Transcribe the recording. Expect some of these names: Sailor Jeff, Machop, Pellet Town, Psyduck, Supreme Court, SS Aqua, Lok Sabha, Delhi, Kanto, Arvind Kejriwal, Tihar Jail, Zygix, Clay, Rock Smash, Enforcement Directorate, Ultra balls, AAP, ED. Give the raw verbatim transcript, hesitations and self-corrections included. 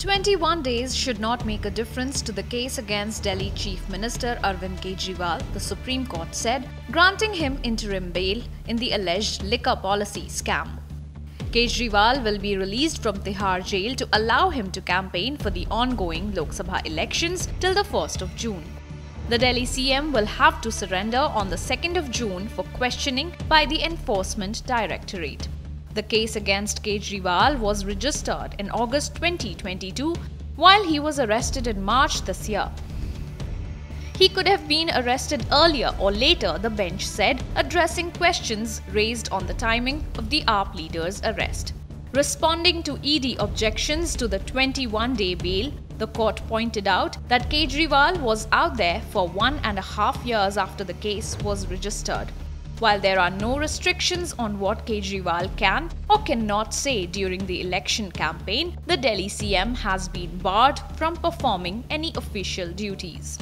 twenty-one days should not make a difference to the case against Delhi Chief Minister Arvind Kejriwal, the Supreme Court said, granting him interim bail in the alleged liquor policy scam. Kejriwal will be released from Tihar Jail to allow him to campaign for the ongoing Lok Sabha elections till the first of June. The Delhi C M will have to surrender on the second of June for questioning by the Enforcement Directorate. The case against Kejriwal was registered in August twenty twenty-two, while he was arrested in March this year. He could have been arrested earlier or later, the bench said, addressing questions raised on the timing of the A A P leader's arrest. Responding to E D objections to the twenty-one day bail, the court pointed out that Kejriwal was out there for one and a half years after the case was registered. While there are no restrictions on what Kejriwal can or cannot say during the election campaign, the Delhi C M has been barred from performing any official duties.